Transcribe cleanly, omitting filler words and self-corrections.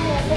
Terima